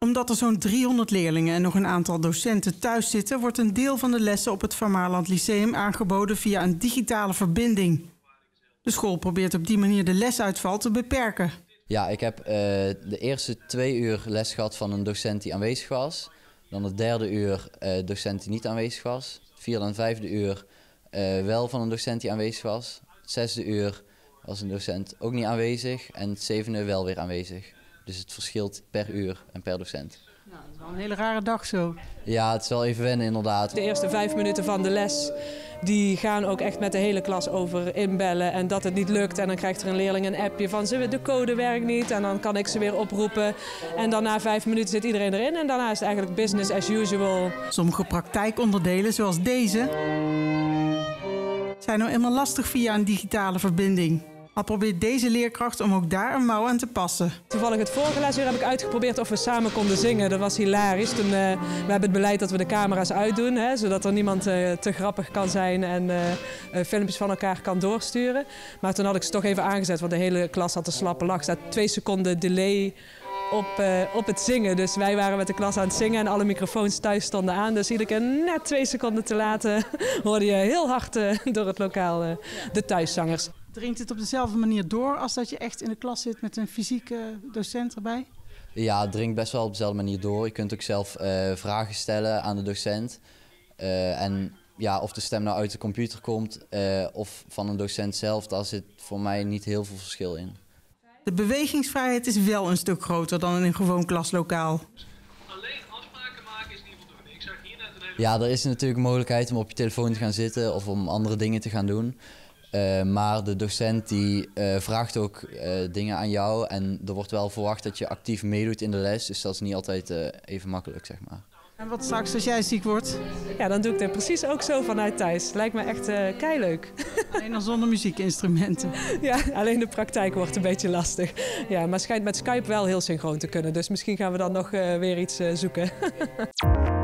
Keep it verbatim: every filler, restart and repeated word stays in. Omdat er zo'n driehonderd leerlingen en nog een aantal docenten thuis zitten, wordt een deel van de lessen op het Van Maerlant Lyceum aangeboden via een digitale verbinding. De school probeert op die manier de lesuitval te beperken. Ja, ik heb uh, de eerste twee uur les gehad van een docent die aanwezig was. Dan het derde uur uh, docent die niet aanwezig was. Het vierde en vijfde uur uh, wel van een docent die aanwezig was. Het zesde uur was een docent ook niet aanwezig en het zevende wel weer aanwezig. Dus het verschilt per uur en per docent. Nou, het is wel een hele rare dag zo. Ja, het is wel even wennen inderdaad. De eerste vijf minuten van de les die gaan ook echt met de hele klas over inbellen en dat het niet lukt. En dan krijgt er een leerling een appje van de code werkt niet en dan kan ik ze weer oproepen. En dan na vijf minuten zit iedereen erin en daarna is het eigenlijk business as usual. Sommige praktijkonderdelen zoals deze zijn nou eenmaal lastig via een digitale verbinding. Al probeert deze leerkracht om ook daar een mouw aan te passen. Toevallig het vorige lesweer heb ik uitgeprobeerd of we samen konden zingen. Dat was hilarisch. Toen, uh, we hebben het beleid dat we de camera's uitdoen, hè, zodat er niemand uh, te grappig kan zijn en uh, uh, filmpjes van elkaar kan doorsturen. Maar toen had ik ze toch even aangezet, want de hele klas had een slappe lach. Er staat twee seconden delay op, uh, op het zingen. Dus wij waren met de klas aan het zingen en alle microfoons thuis stonden aan. Dus iedere keer net twee seconden te laat uh, hoorde je heel hard uh, door het lokaal uh, de thuiszangers. Dringt het op dezelfde manier door als dat je echt in de klas zit met een fysieke docent erbij? Ja, het dringt best wel op dezelfde manier door. Je kunt ook zelf uh, vragen stellen aan de docent. Uh, en ja, of de stem nou uit de computer komt uh, of van een docent zelf, daar zit voor mij niet heel veel verschil in. De bewegingsvrijheid is wel een stuk groter dan in een gewoon klaslokaal. Alleen afspraken maken is niet voldoende. Ik zag hier net een hele... Ja, er is natuurlijk mogelijkheid om op je telefoon te gaan zitten of om andere dingen te gaan doen. Uh, maar de docent die uh, vraagt ook uh, dingen aan jou en er wordt wel verwacht dat je actief meedoet in de les, dus dat is niet altijd uh, even makkelijk, zeg maar. En wat straks als jij ziek wordt? Ja, dan doe ik dat precies ook zo vanuit thuis. Lijkt me echt uh, keileuk. Alleen al zonder muziekinstrumenten. Ja, alleen de praktijk wordt een beetje lastig. Ja, maar schijnt met Skype wel heel synchroon te kunnen, dus misschien gaan we dan nog uh, weer iets uh, zoeken.